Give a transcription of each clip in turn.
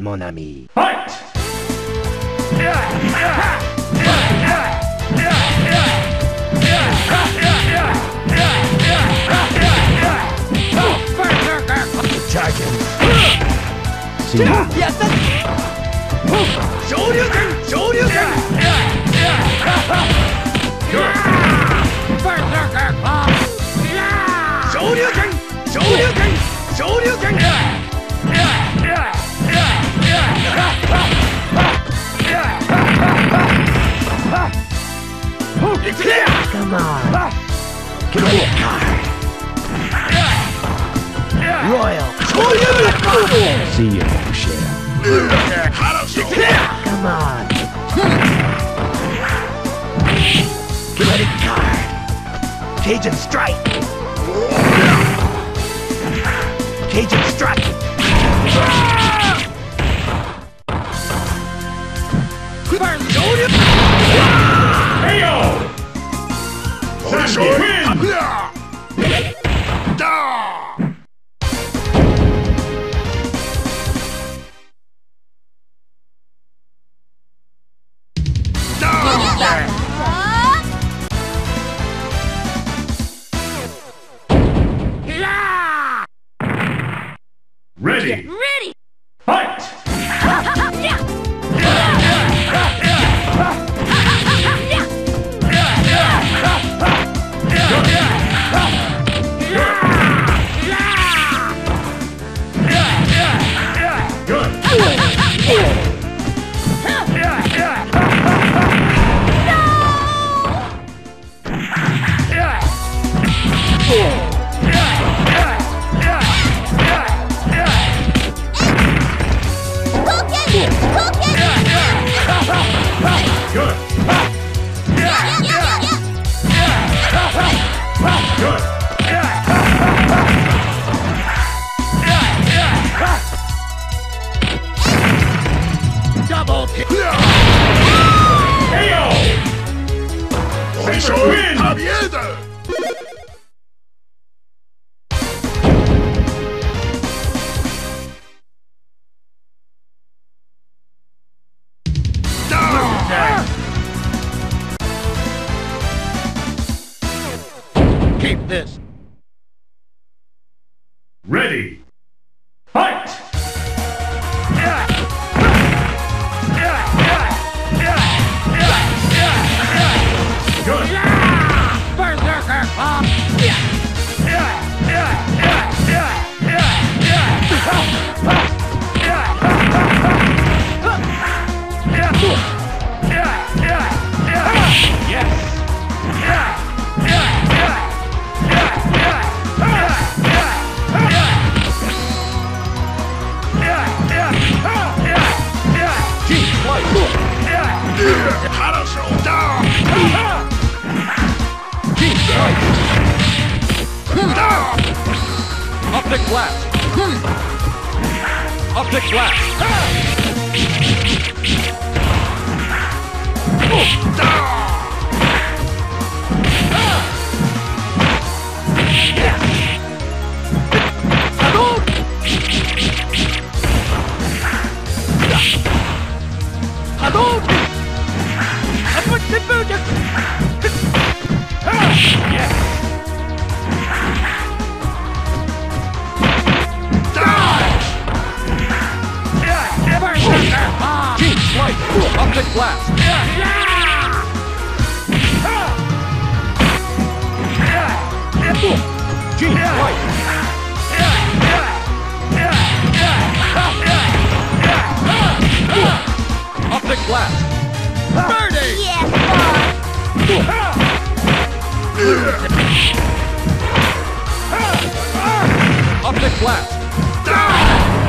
man, mon ami. Fight! Shoryuken! Come on. Get away. Royal. See you, shit. Come on. Credit card. Cajun strike. Cajun strike. KO! Shoryuken! Ready! Ready! Keep this. Ready. Fight. Good. Berserker bomb. Optic Blast! Optic Blast! Optic Blast! Gene White! Optic Blast! Birdie! Yeah. Optic Blast! Wait.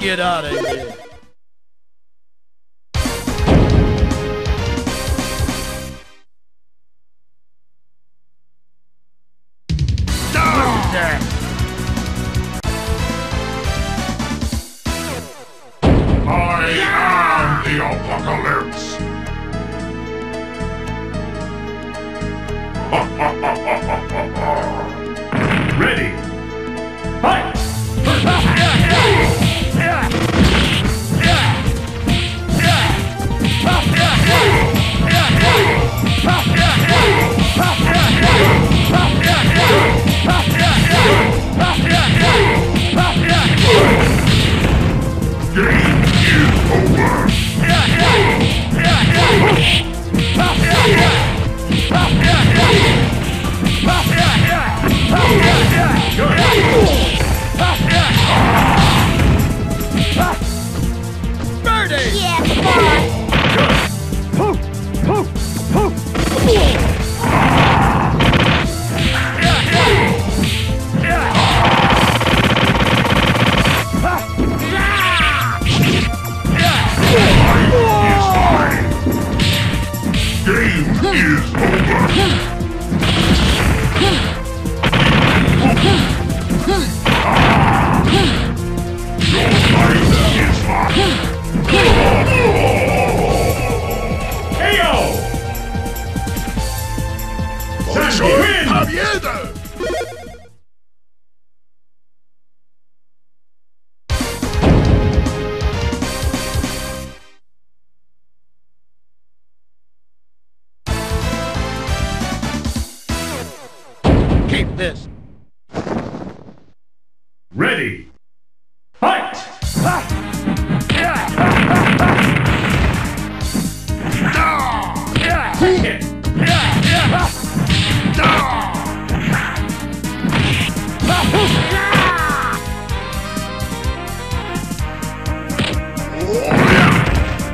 Get out of here. I am the apocalypse. ready? Yeah,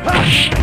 boss.